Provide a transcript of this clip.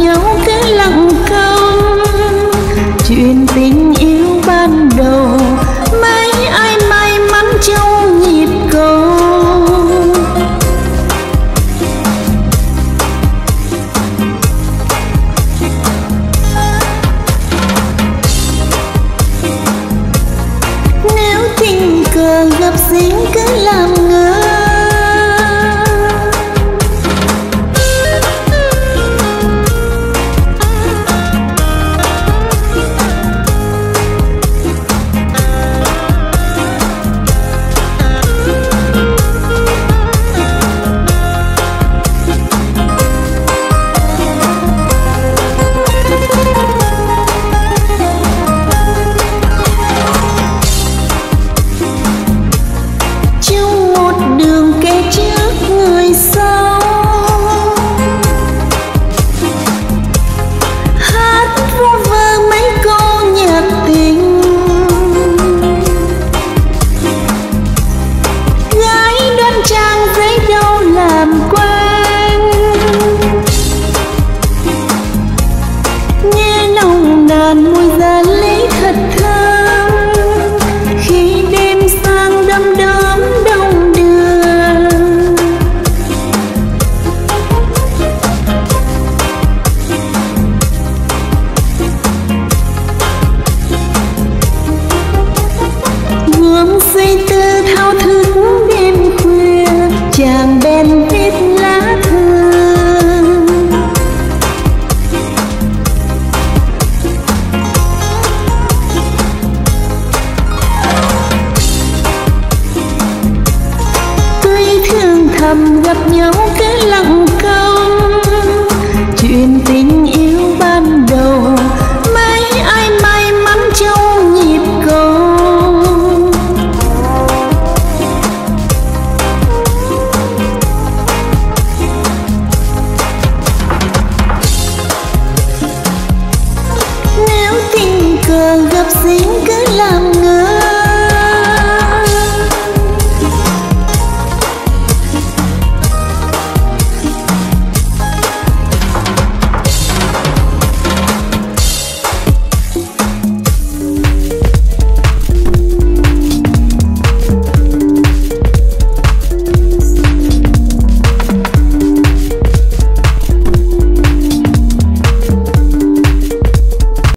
nhau cái lặng công. Chuyện tình yêu ban đầu mấy ai may mắn trong nhịp cầu. Nếu tình cờ gặp dính cứ làm ngơ. Gặp nhau